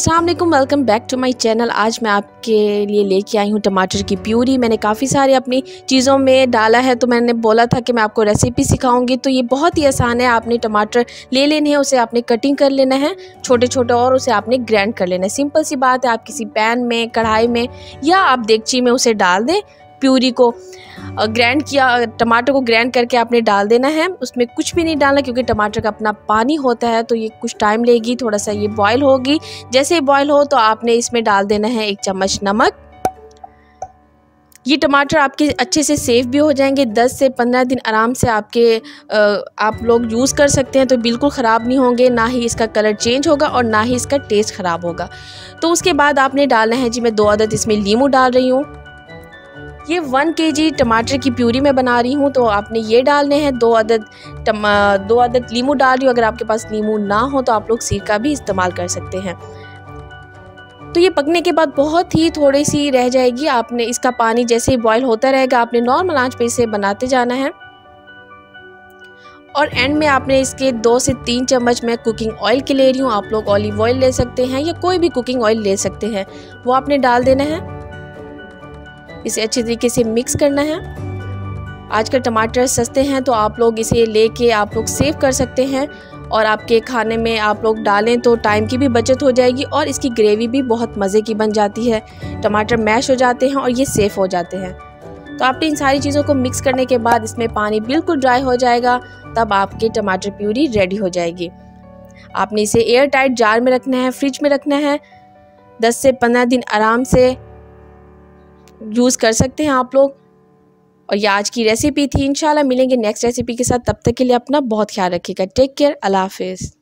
अस्सलाम वालेकुम, welcome back to my channel. आज मैं आपके लिए लेके आई हूँ टमाटर की प्यूरी। मैंने काफ़ी सारी अपनी चीज़ों में डाला है, तो मैंने बोला था कि मैं आपको रेसिपी सिखाऊंगी। तो ये बहुत ही आसान है। आपने टमाटर ले लेने हैं, उसे आपने कटिंग कर लेना है छोटे छोटे और उसे आपने ग्राइंड कर लेना है। सिंपल सी बात है, आप किसी पैन में, कढ़ाई में या आप देगची में उसे डाल दें। प्यूरी को ग्राइंड किया, टमाटर को ग्राइंड करके आपने डाल देना है। उसमें कुछ भी नहीं डालना क्योंकि टमाटर का अपना पानी होता है, तो ये कुछ टाइम लेगी, थोड़ा सा ये बॉयल होगी। जैसे ही बॉयल हो तो आपने इसमें डाल देना है 1 चम्मच नमक। ये टमाटर आपके अच्छे से सेफ भी हो जाएंगे, 10 से 15 दिन आराम से आपके आप लोग यूज़ कर सकते हैं। तो बिल्कुल ख़राब नहीं होंगे, ना ही इसका कलर चेंज होगा और ना ही इसका टेस्ट ख़राब होगा। तो उसके बाद आपने डालना है जी, मैं 2 अदद इसमें नींबू डाल रही हूँ। ये 1 kg टमाटर की प्यूरी में बना रही हूँ, तो आपने ये डालने हैं 2 अदद नींबू डाल रही हूँ। अगर आपके पास नींबू ना हो तो आप लोग सिरका भी इस्तेमाल कर सकते हैं। तो ये पकने के बाद बहुत ही थोड़ी सी रह जाएगी। आपने इसका पानी जैसे ही बॉयल होता रहेगा, आपने नॉर्मल आंच पे इसे बनाते जाना है। और एंड में आपने इसके 2 से 3 चम्मच मैं कुकिंग ऑयल के ले रही हूँ। आप लोग ऑलिव ऑयल ले सकते हैं या कोई भी कुकिंग ऑयल ले सकते हैं, वो आपने डाल देना है। इसे अच्छे तरीके से मिक्स करना है। आजकल टमाटर सस्ते हैं, तो आप लोग इसे लेके आप लोग सेव कर सकते हैं और आपके खाने में आप लोग डालें तो टाइम की भी बचत हो जाएगी और इसकी ग्रेवी भी बहुत मज़े की बन जाती है। टमाटर मैश हो जाते हैं और ये सेफ़ हो जाते हैं। तो आपने इन सारी चीज़ों को मिक्स करने के बाद इसमें पानी बिल्कुल ड्राई हो जाएगा, तब आपकी टमाटर प्यूरी रेडी हो जाएगी। आपने इसे एयर टाइट जार में रखना है, फ्रिज में रखना है। 10 से 15 दिन आराम से यूज़ कर सकते हैं आप लोग। और ये आज की रेसिपी थी। इंशाल्लाह मिलेंगे नेक्स्ट रेसिपी के साथ, तब तक के लिए अपना बहुत ख्याल रखिएगा। टेक केयर, अल्लाह हाफिज़।